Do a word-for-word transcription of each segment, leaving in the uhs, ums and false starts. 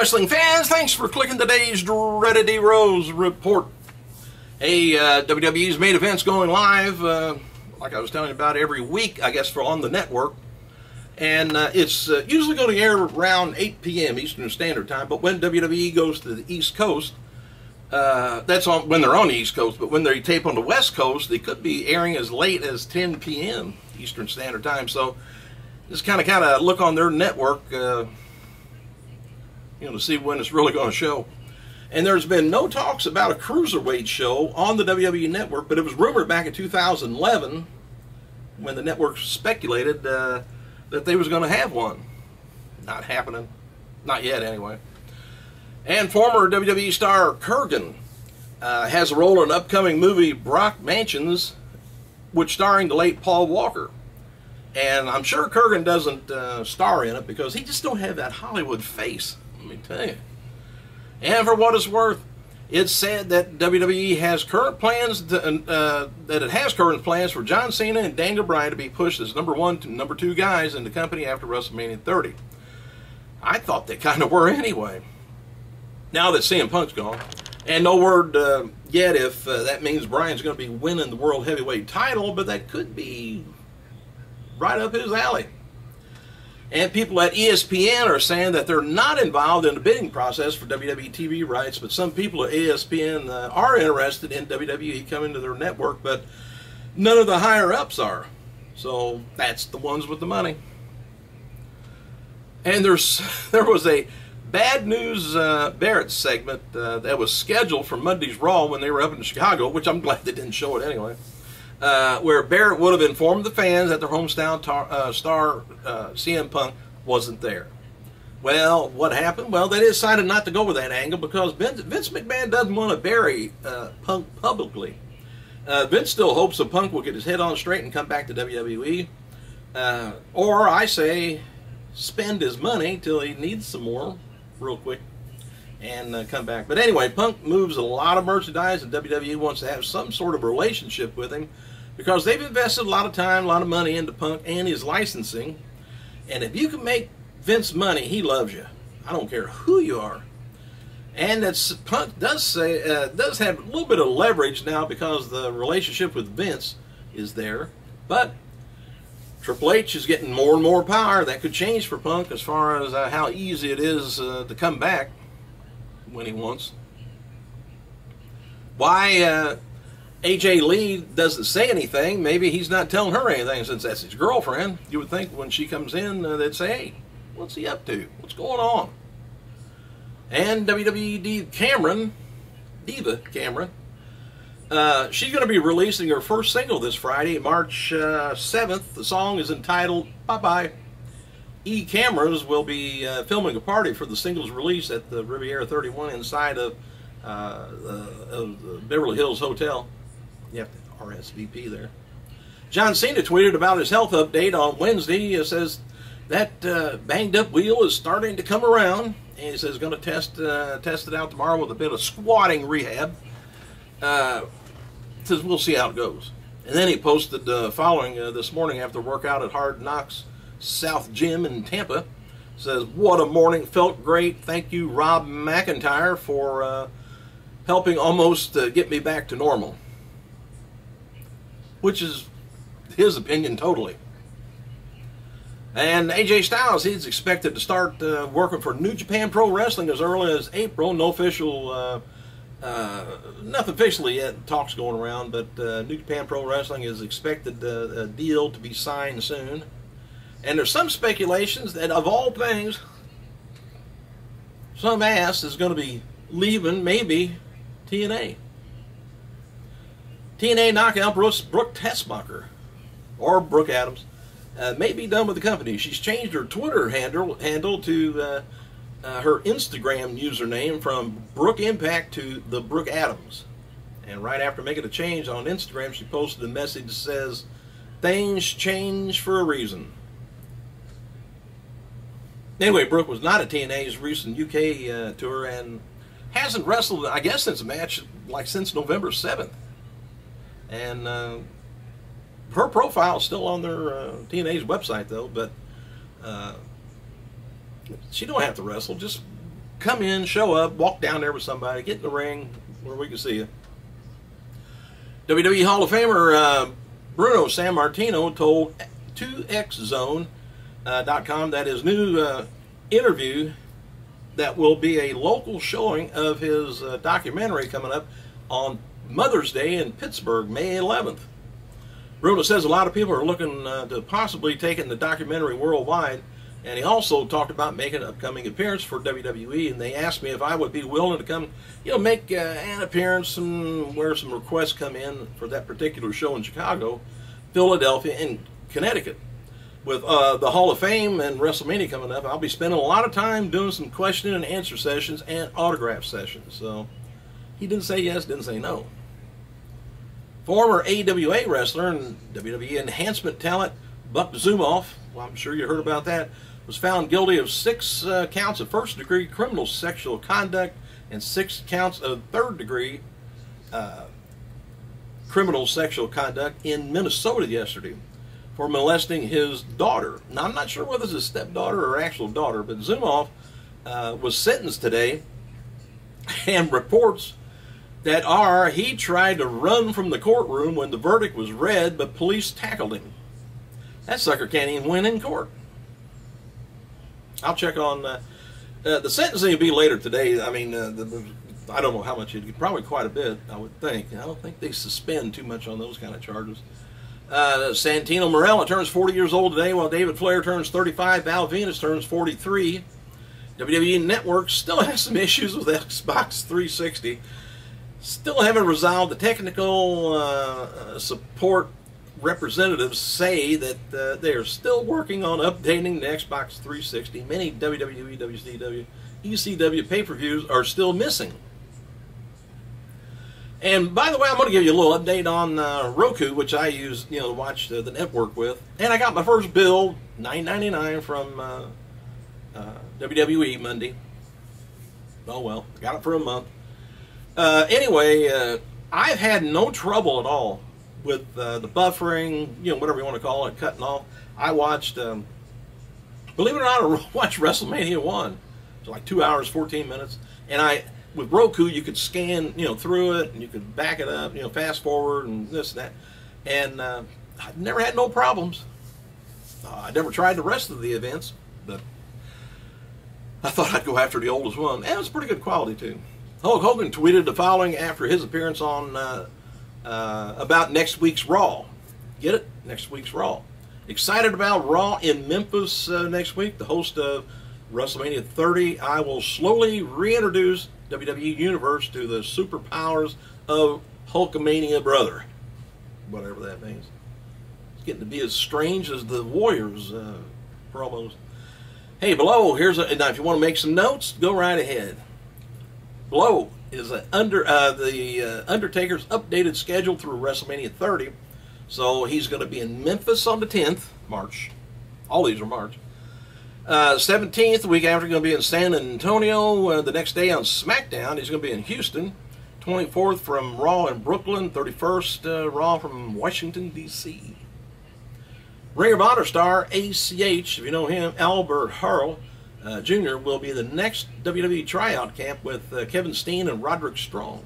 Wrestling fans, thanks for clicking today's Dreaded D. Rose Report. Hey, uh, W W E's main event's going live, uh, like I was telling you about, every week, I guess, for on the network. And uh, it's uh, usually going to air around eight P M Eastern Standard Time, but when W W E goes to the East Coast, uh, that's on, when they're on the East Coast, but when they tape on the West Coast, they could be airing as late as ten P M Eastern Standard Time. So just kind of kind of look on their network, uh, you know, to see when it's really going to show. And there's been no talks about a cruiserweight show on the W W E Network, but it was rumored back in two thousand eleven when the network speculated uh, that they was going to have one. Not happening. Not yet, anyway. And former W W E star Kurgan uh, has a role in an upcoming movie, Brock Mansions, which starring the late Paul Walker. And I'm sure Kurgan doesn't uh, star in it because he just don't have that Hollywood face, let me tell you. And for what it's worth, it's said that W W E has current plans to, uh, that it has current plans for John Cena and Daniel Bryan to be pushed as number one to number two guys in the company after WrestleMania thirty. I thought they kind of were anyway. Now that C M Punk's gone, and no word uh, yet if uh, that means Bryan's going to be winning the World Heavyweight title, but that could be right up his alley. And people at E S P N are saying that they're not involved in the bidding process for W W E T V rights, but some people at E S P N uh, are interested in W W E coming to their network, but none of the higher-ups are. So that's the ones with the money. And there's there was a Bad News uh, Barrett segment uh, that was scheduled for Monday's Raw when they were up in Chicago, which I'm glad they didn't show it anyway. Uh, where Barrett would have informed the fans that their hometown tar, uh, star uh, C M Punk wasn't there. Well, what happened? Well, they decided not to go with that angle because Vince McMahon doesn't want to bury uh, Punk publicly. Uh, Vince still hopes that Punk will get his head on straight and come back to W W E. Uh, or, I say, spend his money till he needs some more real quick and uh, come back. But anyway, Punk moves a lot of merchandise and W W E wants to have some sort of relationship with him, because they've invested a lot of time, a lot of money into Punk and his licensing. And if you can make Vince money, he loves you. I don't care who you are. And that's, Punk does say uh, does have a little bit of leverage now because the relationship with Vince is there. But Triple H is getting more and more power. That could change for Punk as far as uh, how easy it is uh, to come back when he wants. Why uh, A J Lee doesn't say anything, maybe he's not telling her anything since that's his girlfriend. You would think when she comes in, uh, they'd say, hey, what's he up to? What's going on? And W W E D. Cameron, Diva Cameron, uh, she's going to be releasing her first single this Friday, March uh, seventh. The song is entitled Bye Bye. E Cameras will be uh, filming a party for the singles release at the Riviera thirty-one inside of, uh, uh, of the Beverly Hills Hotel. You have to R S V P there. John Cena tweeted about his health update on Wednesday. It says that uh, banged up wheel is starting to come around. And he says going to test uh, test it out tomorrow with a bit of squatting rehab. Uh, says we'll see how it goes. And then he posted uh, following uh, this morning after workout at Hard Knocks South Gym in Tampa. Says, what a morning, felt great. Thank you, Rob McIntyre, for uh, helping almost uh, get me back to normal. Which is his opinion totally. And A J Styles, he's expected to start uh, working for New Japan Pro Wrestling as early as April. No official, uh, uh, nothing officially yet. Talks going around, but uh, New Japan Pro Wrestling is expected uh, a deal to be signed soon. And there's some speculations that, of all things, some ass is going to be leaving, maybe, T N A. T N A knockout Brooke Tesmacher, or Brooke Adams, uh, may be done with the company. She's changed her Twitter handle, handle to uh, uh, her Instagram username from Brooke Impact to the Brooke Adams. And right after making a change on Instagram, she posted a message that says, things change for a reason. Anyway, Brooke was not at T N A's recent U K uh, tour and hasn't wrestled, I guess, since a match, like since November seventh. And uh, her profile is still on their uh, T N A's website, though, but uh, she don't have to wrestle. Just come in, show up, walk down there with somebody, get in the ring where we can see you. W W E Hall of Famer uh, Bruno Sammartino told two X zone dot com uh, that his new uh, interview that will be a local showing of his uh, documentary coming up on Mother's Day in Pittsburgh, May eleventh. Bruno says a lot of people are looking uh, to possibly taking the documentary worldwide, and he also talked about making an upcoming appearance for W W E, and they asked me if I would be willing to come, you know, make uh, an appearance and where some requests come in for that particular show in Chicago, Philadelphia, and Connecticut. With uh, the Hall of Fame and WrestleMania coming up, I'll be spending a lot of time doing some question and answer sessions and autograph sessions. So he didn't say yes, didn't say no. Former A W A wrestler and W W E enhancement talent Buck Zumoff, well, I'm sure you heard about that, was found guilty of six uh, counts of first-degree criminal sexual conduct and six counts of third-degree uh, criminal sexual conduct in Minnesota yesterday for molesting his daughter. Now, I'm not sure whether it's his stepdaughter or actual daughter, but Zumoff uh, was sentenced today, and reports that are he tried to run from the courtroom when the verdict was read, but police tackled him. That sucker can't even win in court. I'll check on uh, uh, the sentencing will be later today. I mean, uh, the, the, I don't know how much, it probably quite a bit, I would think. I don't think they suspend too much on those kind of charges. Uh, Santino Marella turns forty years old today, while David Flair turns thirty-five, Val Venus turns forty-three. W W E Network still has some issues with Xbox three sixty. Still haven't resolved. The technical uh, support representatives say that uh, they are still working on updating the Xbox three sixty. Many W W E, W C W, E C W pay-per-views are still missing. And by the way, I'm going to give you a little update on uh, Roku, which I use, you know, to watch uh, the network with. And I got my first bill, nine ninety-nine, from uh, uh, W W E Monday. Oh well, got it for a month. Uh, anyway, uh, I've had no trouble at all with uh, the buffering, you know, whatever you want to call it, cutting off. I watched, um, believe it or not, I watched WrestleMania one. It's like two hours, fourteen minutes. And I... with Roku, you could scan, you know, through it, and you could back it up, you know, fast forward, and this and that. And uh, I never had no problems. Uh, I never tried the rest of the events, but I thought I'd go after the oldest one. And it was pretty good quality, too. Hulk Hogan tweeted the following after his appearance on uh, uh, about next week's Raw. Get it? Next week's Raw. Excited about Raw in Memphis uh, next week. The host of WrestleMania thirty, I will slowly reintroduce W W E Universe to the superpowers of Hulkamania brother. Whatever that means. It's getting to be as strange as the Warriors uh, promos. Hey, below, here's a, now if you want to make some notes, go right ahead. Below is a under uh, the uh, Undertaker's updated schedule through WrestleMania thirty. So he's going to be in Memphis on the tenth of March. All these are March. Uh, seventeenth, the week after, going to be in San Antonio. Uh, the next day on SmackDown, he's going to be in Houston. twenty-fourth from Raw in Brooklyn. thirty-first, uh, Raw from Washington, D C Ring of Honor star A C H, if you know him, Albert Hurl uh, Junior will be the next W W E tryout camp with uh, Kevin Steen and Roderick Strong.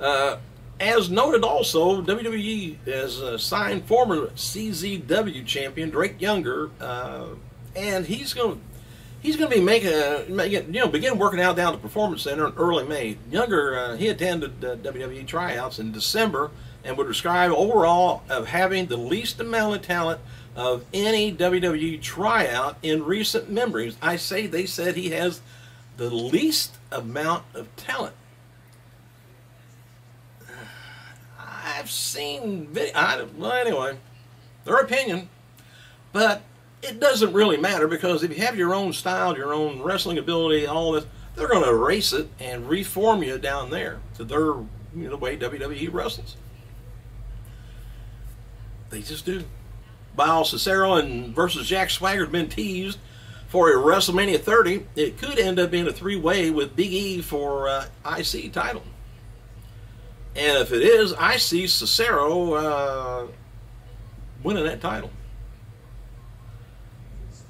Uh, As noted also, W W E has uh, signed former C Z W champion Drake Younger, uh, and he's going he's going to be making a, you know begin working out down at the Performance Center in early May. Younger uh, he attended uh, W W E tryouts in December and would describe overall of having the least amount of talent of any W W E tryout in recent memories. I say they said he has the least amount of talent. I've seen video, I, well anyway, their opinion, but it doesn't really matter, because if you have your own style, your own wrestling ability, all this, they're going to erase it and reform you down there to their, you know, the way W W E wrestles. They just do. While Cesaro and versus Jack Swagger have been teased for a WrestleMania thirty, it could end up being a three-way with Big E for uh, I C title. And if it is, I see Cesaro uh, winning that title.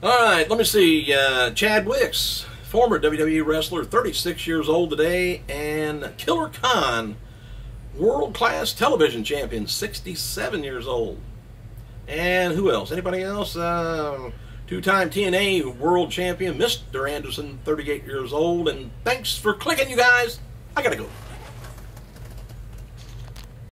All right, let me see. Uh, Chad Wicks, former W W E wrestler, thirty-six years old today, and Killer Khan, world-class television champion, sixty-seven years old. And who else? Anybody else? Um, two-time T N A world champion, Mister Anderson, thirty-eight years old. And thanks for clicking, you guys. I gotta go.